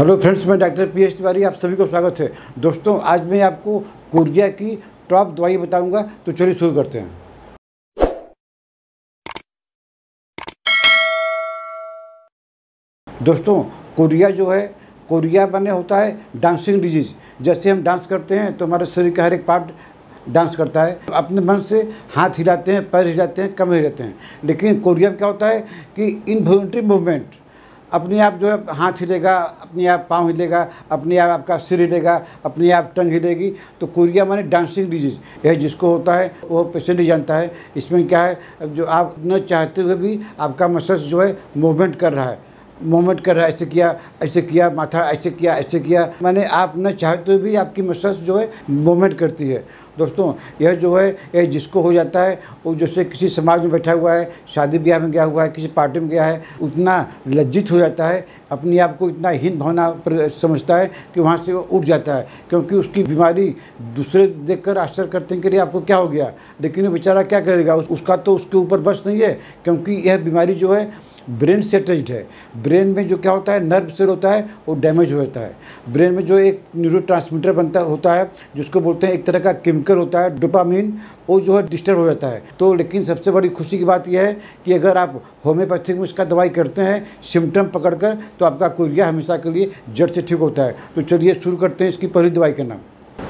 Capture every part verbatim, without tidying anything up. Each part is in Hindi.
हेलो फ्रेंड्स, मैं डॉक्टर पी एस तिवारी, आप सभी को स्वागत है। दोस्तों, आज मैं आपको कोरिया की टॉप दवाई बताऊंगा, तो चलिए शुरू करते हैं। दोस्तों, कोरिया जो है, कोरिया बने होता है डांसिंग डिजीज। जैसे हम डांस करते हैं तो हमारे शरीर का हर एक पार्ट डांस करता है। अपने मन से हाथ हिलाते हैं, पैर हिलाते हैं, कम हिलाते हैं। लेकिन कोरिया में क्या होता है कि इनवॉलंटरी मूवमेंट, अपने आप जो है हाथ हिलेगा, अपने आप पाँव हिलेगा, अपने आप आपका सिर हिलेगा, अपने आप टंग हिलेगी। तो कोरिया माने डांसिंग डिजीज, यह जिसको होता है वो पेशेंट ही जानता है। इसमें क्या है, जो आप न चाहते हुए भी आपका मसल्स जो है मूवमेंट कर रहा है, मूवमेंट कर रहा है, ऐसे किया, ऐसे किया, माथा ऐसे किया, ऐसे किया, माने आप न चाहते हुए भी आपकी मसल्स जो है मूवमेंट करती है। दोस्तों, यह जो है, यह जिसको हो जाता है वो जैसे किसी समाज में बैठा हुआ है, शादी ब्याह में गया हुआ है, किसी पार्टी में गया है, उतना लज्जित हो जाता है, अपने आप को इतना हीन भावना समझता है कि वहाँ से वो उठ जाता है, क्योंकि उसकी बीमारी दूसरे देखकर आश्चर्य करते हैं कि आपको क्या हो गया। लेकिन वो बेचारा क्या करेगा, उसका तो उसके ऊपर बस नहीं है, क्योंकि यह बीमारी जो है ब्रेन से अटैच्ड है। ब्रेन में जो क्या होता है, नर्व सेल होता है वो डैमेज हो जाता है। ब्रेन में जो एक न्यूरोट्रांसमीटर बनता होता है जिसको बोलते हैं, एक तरह का केमिकल होता है डोपामिन, वो जो है डिस्टर्ब हो जाता है। तो लेकिन सबसे बड़ी खुशी की बात यह है कि अगर आप होम्योपैथिक में इसका दवाई करते हैं सिम्टम पकड़कर, तो आपका कोरिया हमेशा के लिए जड़ से ठीक होता है। तो चलिए शुरू करते हैं इसकी पहली दवाई का नाम।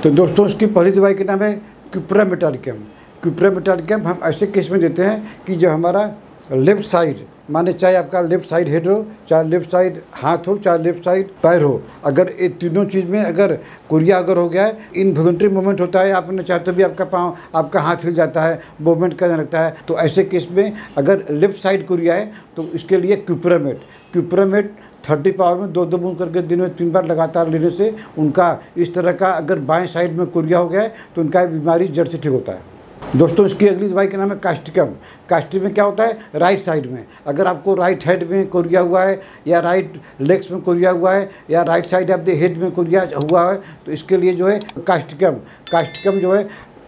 तो दोस्तों, इसकी पहली दवाई का नाम है क्यूप्रम मेटालिकम। क्यूप्रम मेटालिकम हम ऐसे केस में देते हैं कि जो हमारा लेफ्ट साइड, माने चाहे आपका लेफ़्ट साइड हेड हो, चाहे लेफ़्ट साइड हाथ हो, चाहे लेफ़्ट साइड पैर हो, अगर ये तीनों चीज़ में अगर कोरिया अगर हो गया है, इनवॉलंटरी मूवमेंट होता है, आपने चाहते भी आपका पाँव, आपका हाथ हिल जाता है, मूवमेंट करने लगता है, तो ऐसे केस में अगर लेफ़्ट साइड कोरिया है तो इसके लिए cuprum met, cuprum met thirty power में दो दो बूंद करके दिन में तीन बार लगातार लेने से उनका इस तरह का, अगर बाएँ साइड में कोरिया हो गया है तो उनका बीमारी जड़ से ठीक होता है। दोस्तों, इसकी अगली दवाई का नाम है कास्टिकम। कास्टिकम में क्या होता है, राइट साइड में, अगर आपको राइट हेड में कोरिया हुआ है, या राइट लेग्स में कोरिया हुआ है, या राइट साइड आपके हेड में कोरिया हुआ है, तो इसके लिए जो है कास्टिकम, कास्टिकम जो है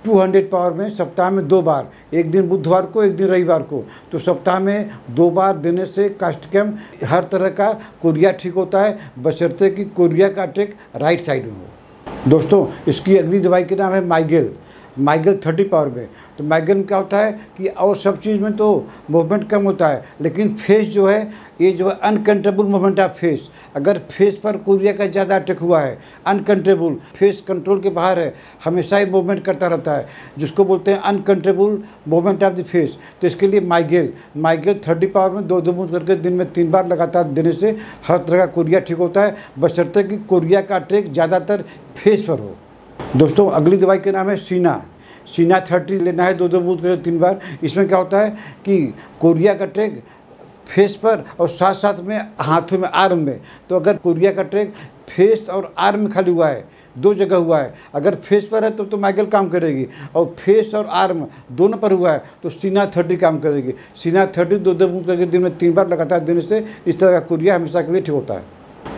दो सौ पावर में सप्ताह में दो बार, एक दिन बुधवार को, एक दिन रविवार को, तो सप्ताह में दो बार देने से कास्टिकम हर तरह का कोरिया ठीक होता है, बशर्ते कि कोरिया का अटैक राइट साइड में हो। दोस्तों, इसकी अगली दवाई का नाम है माइगेल। माइगल थर्टी पावर में, तो माइगल में क्या होता है कि और सब चीज़ में तो मूवमेंट कम होता है, लेकिन फेस जो है, ये जो है अनकंट्रोलेबल मूवमेंट ऑफ फेस, अगर फेस पर कोरिया का ज़्यादा अटैक हुआ है, अनकंट्रोलेबल, फेस कंट्रोल के बाहर है, हमेशा ही मूवमेंट करता रहता है, जिसको बोलते हैं uncontrollable movement of the face. तो इसके लिए माइगेल, माइगेल थर्टी पावर में दो दो बूंद करके दिन में तीन बार लगातार देने से हर तरह का कोरिया ठीक होता है, बशर्ते कि कोरिया का अटैक ज़्यादातर फेस पर हो। दोस्तों, अगली दवाई का नाम है सीना। सीना थर्टी लेना है दो दो बूंद करें तीन बार। इसमें क्या होता है कि कोरिया का अटैक फेस पर और साथ साथ में हाथों में, आर्म में, तो अगर कोरिया का अटैक फेस और आर्म में खाली हुआ है, दो जगह हुआ है, अगर फेस पर है तो तो माइगल काम करेगी, और फेस और आर्म दोनों पर हुआ है तो सीना थर्टी काम करेगी। सीना थर्टी दो दो बूंद करके दिन में तीन बार लगातार देने से इस तरह का कोरिया हमेशा के लिए ठीक होता है।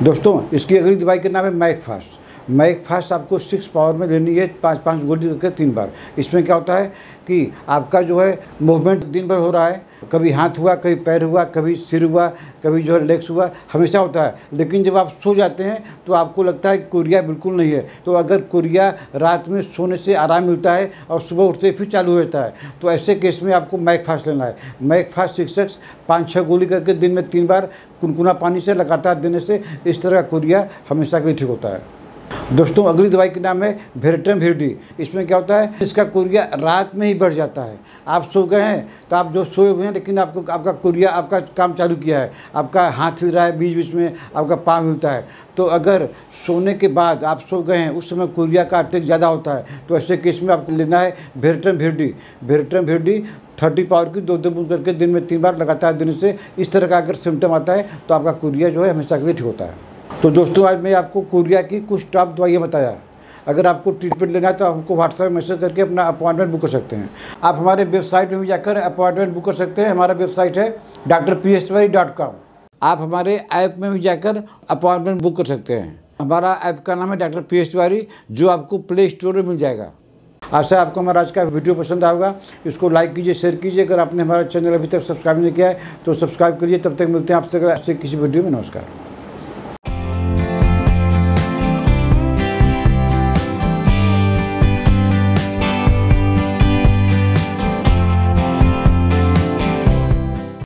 दोस्तों, इसकी अगली दवाई का नाम है मैग फोस। मैग फोस आपको सिक्स पावर में लेनी है, पाँच पाँच गोली करके तीन बार। इसमें क्या होता है कि आपका जो है मूवमेंट दिन भर हो रहा है, कभी हाथ हुआ, कभी पैर हुआ, कभी सिर हुआ, कभी जो है लेग्स हुआ, हमेशा होता है। लेकिन जब आप सो जाते हैं तो आपको लगता है कोरिया बिल्कुल नहीं है। तो अगर कोरिया रात में सोने से आराम मिलता है और सुबह उठते फिर चालू हो जाता है, तो ऐसे केस में आपको मैग फोस लेना है। मैग फोस सिक्स एक्स पाँच छः गोली करके दिन में तीन बार कुनकुना पानी से लगातार देने से इस तरह का कोरिया हमेशा के लिए ठीक होता है। दोस्तों, अगली दवाई का नाम है वेराट्रम विरिडे। इसमें क्या होता है, इसका कोरिया रात में ही बढ़ जाता है। आप सो गए हैं तो आप जो सोए हुए हैं, लेकिन आपको आपका कोरिया, आपका काम चालू किया है, आपका हाथ हिल रहा है, बीच बीच में आपका पाँव हिलता है, तो अगर सोने के बाद आप सो गए हैं, उस समय कोरिया का अटैक ज़्यादा होता है, तो ऐसे केस में आपको लेना है Veratrum viride. Veratrum viride thirty power की दो दो बूंद करके दिन में तीन बार लगातार देने से इस तरह का अगर सिम्टम आता है तो आपका कोरिया जो है हमेशा के लिए ठीक होता है। तो दोस्तों, आज मैं आपको कोरिया की कुछ टॉप दवाइयाँ बताया। अगर आपको ट्रीटमेंट लेना है तो हमको व्हाट्सएप मैसेज करके अपना अपॉइंटमेंट बुक कर सकते हैं। आप हमारे वेबसाइट में भी जाकर अपॉइंटमेंट बुक कर सकते हैं। हमारा वेबसाइट है doctor P S Tiwari dot com. आप हमारे ऐप में भी जाकर अपॉइंटमेंट बुक कर सकते हैं। हमारा ऐप का नाम है डॉक्टर पी एस तिवारी, जो आपको प्ले स्टोर में मिल जाएगा। आशा है आपको हमारा आज का वीडियो पसंद आएगा। इसको लाइक कीजिए, शेयर कीजिए। अगर आपने हमारा चैनल अभी तक सब्सक्राइब नहीं किया है तो सब्सक्राइब करिए। तब तक मिलते हैं आपसे अगले किसी वीडियो में। नमस्कार।